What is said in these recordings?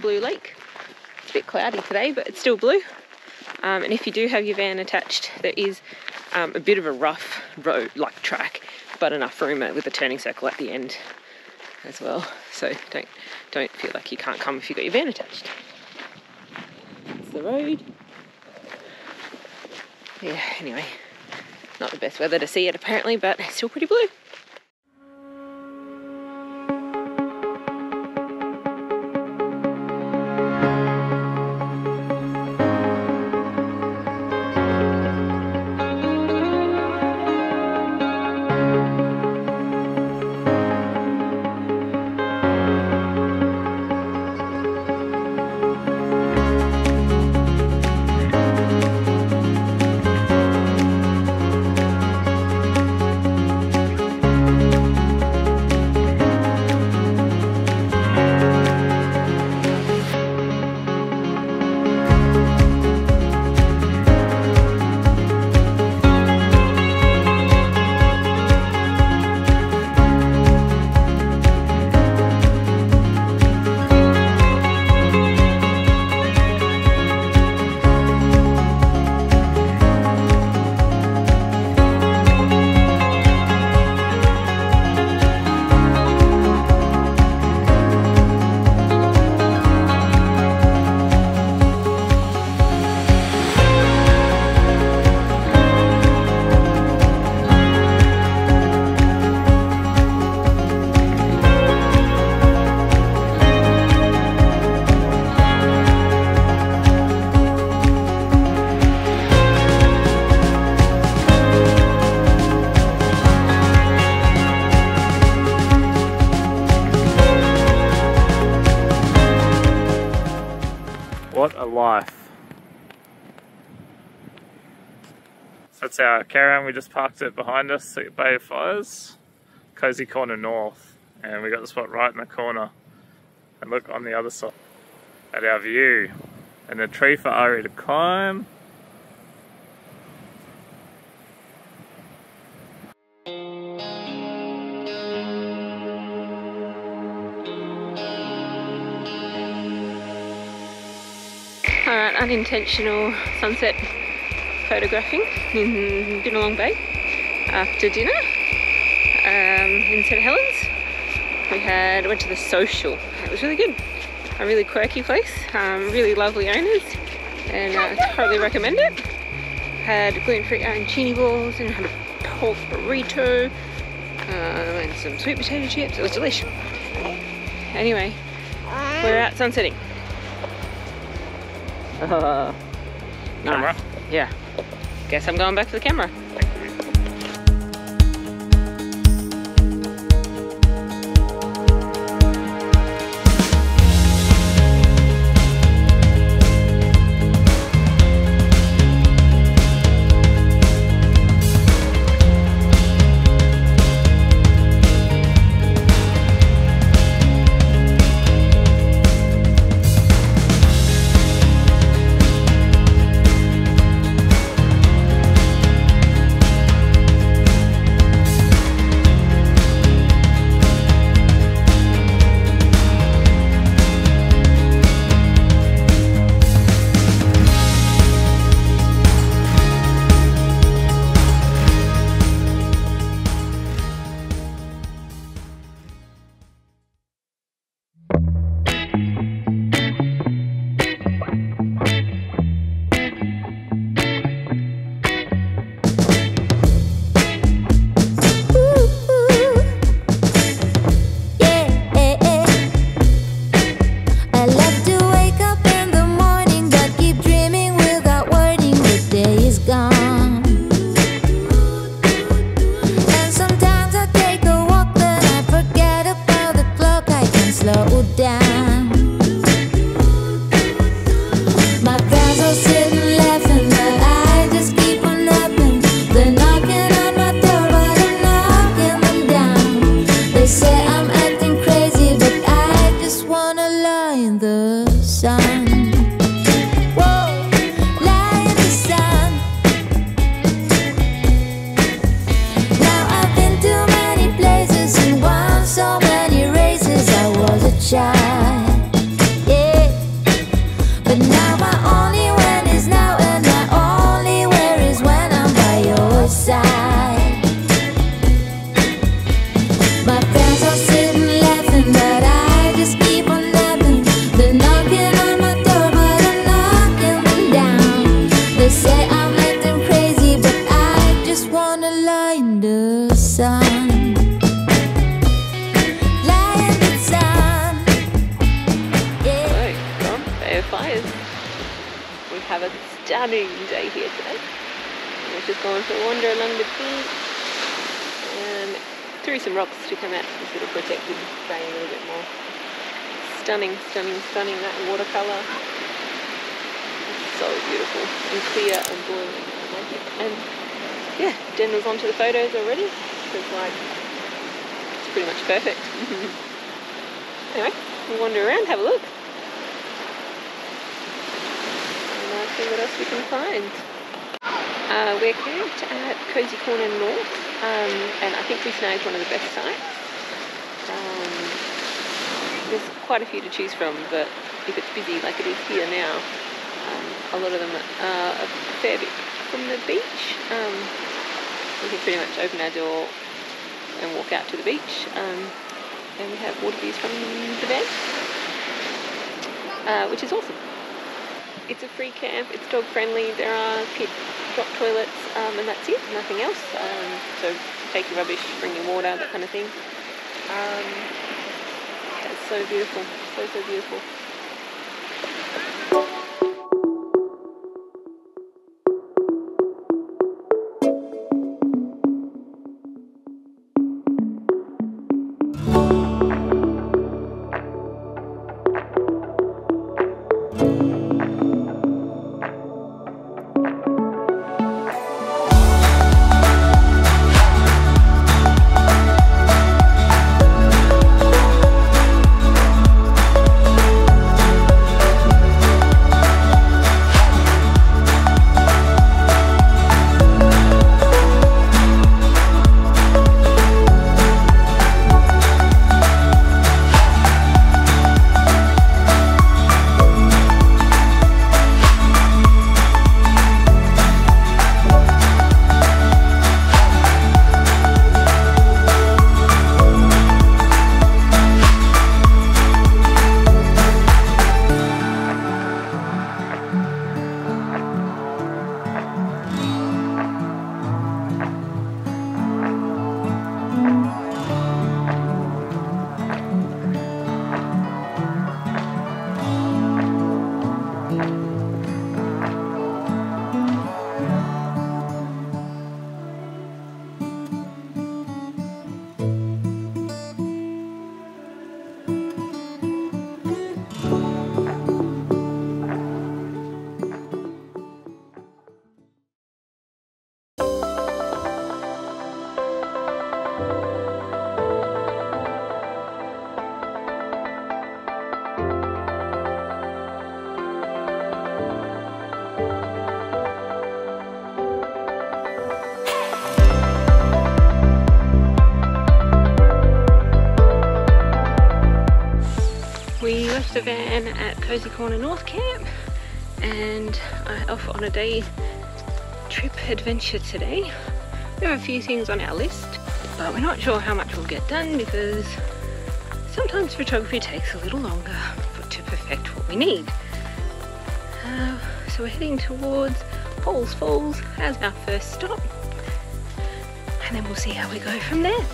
blue lake. It's a bit cloudy today, but it's still blue. And if you do have your van attached, there is a bit of a rough road, like track, but enough room with a turning circle at the end as well. So don't feel like you can't come if you've got your van attached. That's the road. Yeah, anyway, not the best weather to see it apparently, but it's still pretty blue. Life. That's our caravan. We just parked it behind us at Bay of Fires, Cozy Corner North, and we got the spot right in the corner. And look on the other side at our view, and a tree for Ari to climb. Alright, unintentional sunset photographing in Binalong Bay after dinner in St. Helens. We went to The Social. It was really good. A really quirky place, really lovely owners, and I totally recommend it. Had gluten-free arancini balls and had a pork burrito and some sweet potato chips. It was delicious. Anyway, we're out sunsetting. Camera? Nice. Yeah. Guess I'm going back to the camera. Light in the sun. Yeah. Hello, from Bay of Fires. We have a stunning day here today. We're just going for a wander along the beach and through some rocks to come out to this little protected bay a little bit more. Stunning, stunning, stunning, that watercolour. So beautiful and clear and blue. And yeah, Den was onto the photos already. It's like, it's pretty much perfect. Anyway, we'll wander around, have a look. And I'll see what else we can find. We're camped at Cozy Corner North, and I think we snagged one of the best sites. There's quite a few to choose from, but if it's busy like it is here now, a lot of them are a fair bit from the beach. We can pretty much open our door and walk out to the beach, and we have water views from the bed, which is awesome. It's a free camp, it's dog friendly, there are kids drop toilets, and that's it, nothing else. So take your rubbish, bring your water, that kind of thing. That's so beautiful, so, so beautiful. The van at Cozy Corner North Camp, and I'm off on a day trip adventure today. We have a few things on our list, but we're not sure how much we'll get done because sometimes photography takes a little longer to perfect what we need. So we're heading towards Halls Falls as our first stop, and then we'll see how we go from there.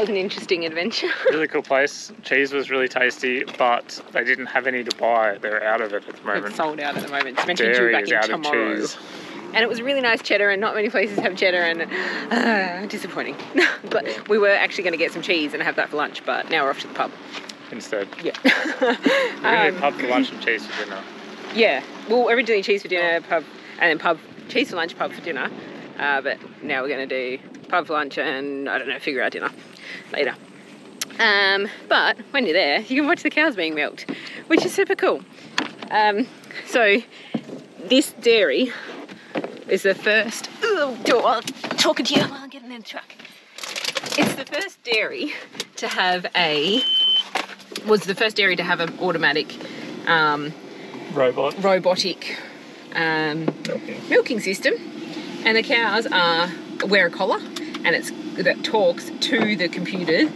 was an interesting adventure. Really cool place. Cheese was really tasty, but they didn't have any to buy. They're out of it at the moment. It's sold out at the moment. It's meant to be due back in tomorrow. Cheese. And it was really nice cheddar, and not many places have cheddar, and disappointing. But we were actually going to get some cheese and have that for lunch, but now we're off to the pub. Instead. Yeah. We're going to pub for lunch and cheese for dinner. Yeah. Well, originally cheese for dinner, pub, and then pub, cheese for lunch, pub for dinner. But now we're going to do pub for lunch and, I don't know, figure out dinner later. But when you're there, you can watch the cows being milked, which is super cool. So this dairy is the first... Oh, I'm talking to you while I'm getting in the truck. It's the first dairy to have a... was the first dairy to have an automatic robotic milking system, and the cows wear a collar, and it's that talks to the computer,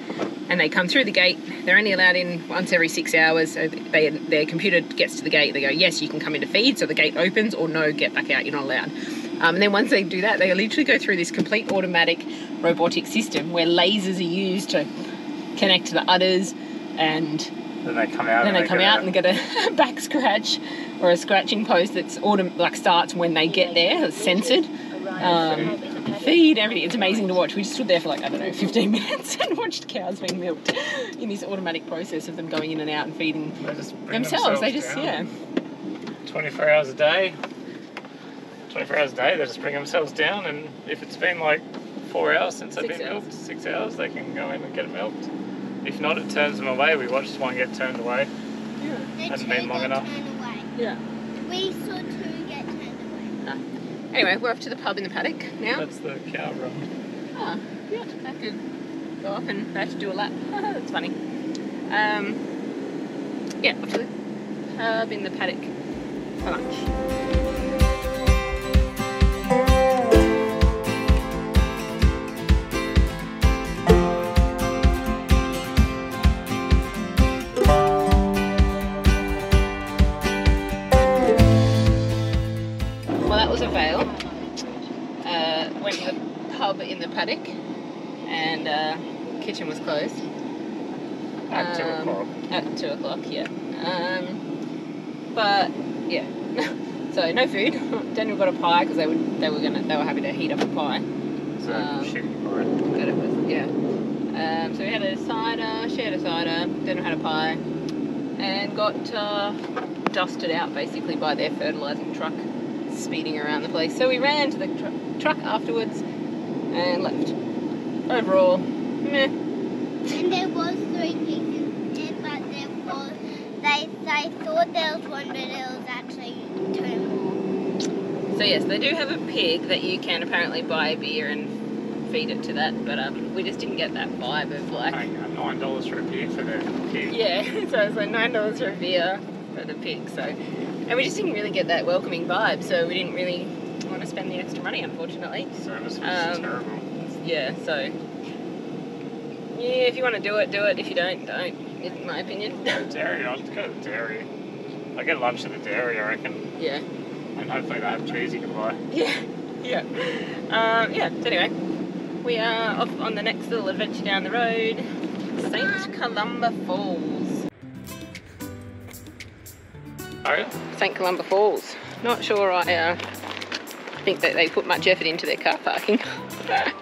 and they come through the gate. They're only allowed in once every 6 hours, so their computer gets to the gate, they go, yes, you can come in to feed, so the gate opens, or no, get back out, you're not allowed. And then once they do that, they literally go through this complete automatic robotic system where lasers are used to connect to the udders, and then they come out, and they get a back scratch or a scratching post that's like starts when they get there. It's censored. Feed, everything. It's amazing to watch. We just stood there for like, I don't know, 15 minutes and watched cows being milked in this automatic process of them going in and out and feeding themselves. They just, yeah. 24 hours a day. 24 hours a day, they just bring themselves down, and if it's been like 4 hours since they've been milked, 6 hours, they can go in and get milked. If not, it turns them away. We watched one get turned away. Yeah. Hasn't been long enough. Yeah. We saw two get turned away. Ah. Anyway, we're off to the pub in the paddock now. That's the cow run. Ah, yeah. They have to go off and they have to do a lap. That's funny. Yeah, off to the pub in the paddock for lunch. Went to the pub in the paddock, and kitchen was closed at 2 o'clock. At 2 o'clock, yeah. But yeah, so no food. Daniel got a pie because they were happy to heat up a pie. So but it was, yeah. So we had a cider, shared a cider. Daniel had a pie, and got dusted out basically by their fertilising truck speeding around the place. So we ran to the truck afterwards and left. Overall, meh. And there was 3 pigs in there, but there was, they thought there was one, but there was actually 2 more. So yes, they do have a pig that you can apparently buy a beer and feed it to that, but we just didn't get that vibe of like... $9 for a beer for the pig. Yeah, so it's like $9 for a beer for the pig, so... And we just didn't really get that welcoming vibe, so we didn't really want to spend the extra money, unfortunately. Service was terrible. Yeah, so... Yeah, if you want to do it, do it. If you don't, don't, in my opinion. Go to dairy. I'll just go to the dairy. I get lunch at the dairy, I reckon. Yeah. And hopefully they have cheese you can buy. Yeah. Yeah. Yeah, so anyway, we are off on the next little adventure down the road. St. Columba Falls. St. Columba Falls. Not sure I think that they put much effort into their car parking. This is epic.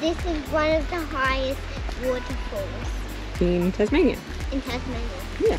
This is one of the highest waterfalls in Tasmania. In Tasmania. Yeah.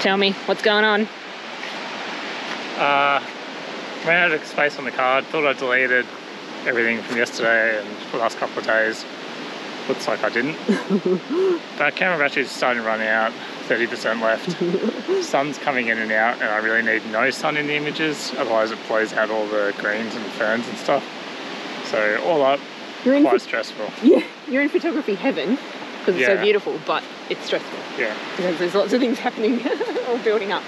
Tell me, what's going on? Ran out of space on the card. Thought I deleted everything from yesterday and for the last couple of days. Looks like I didn't. But camera battery's starting to run out, 30% left. Sun's coming in and out, and I really need no sun in the images, otherwise it blows out all the greens and ferns and stuff. So all up, quite stressful. Yeah, you're in photography heaven, because it's so beautiful, but it's stressful. Yeah. Because there's lots of things happening, all building up.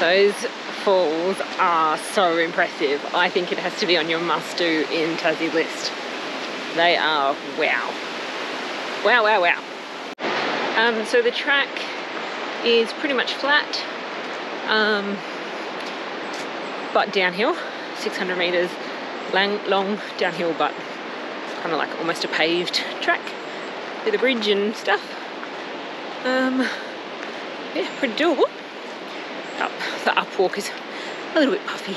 Those falls are so impressive. I think it has to be on your must-do in Tassie list. They are wow. Wow, wow, wow. So the track is pretty much flat, but downhill, 600 metres long downhill, but kind of like almost a paved track with a bridge and stuff. Yeah, pretty doable. Up, the upwalk is a little bit puffy.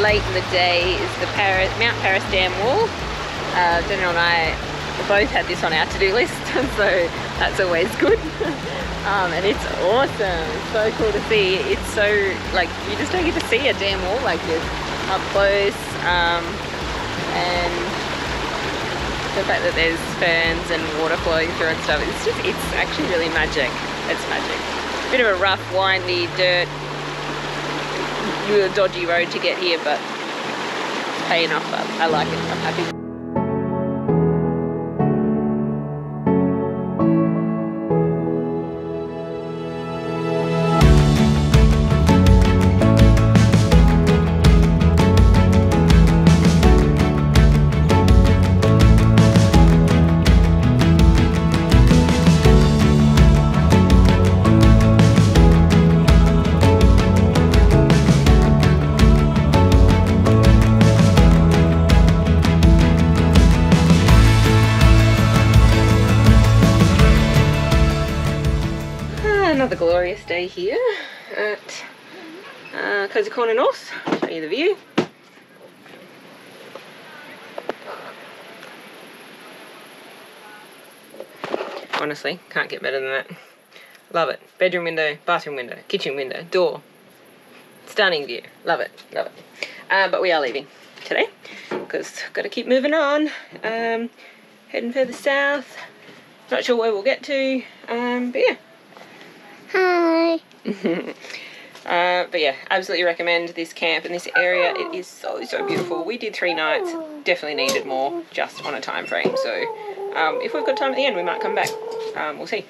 Late in the day is the Mount Paris Dam wall. Daniel and I both had this on our to-do list, so that's always good. And it's awesome. It's so cool to see. It's so, like, you just don't get to see a dam wall like this up close. And the fact that there's ferns and water flowing through and stuff, it's just, it's actually really magic. It's magic. Bit of a rough, windy, dirt, a dodgy road to get here, but it's paying off. I like it. I'm happy. Another glorious day here at Cozy Corner North. I'll show you the view. Honestly, can't get better than that. Love it. Bedroom window, bathroom window, kitchen window, door. Stunning view. Love it. Love it. But we are leaving today because I've got to keep moving on. Heading further south. Not sure where we'll get to. But yeah. Hi. But yeah, absolutely recommend this camp and this area. It is so, so beautiful. We did 3 nights. Definitely needed more just on a time frame. So if we've got time at the end, we might come back. We'll see.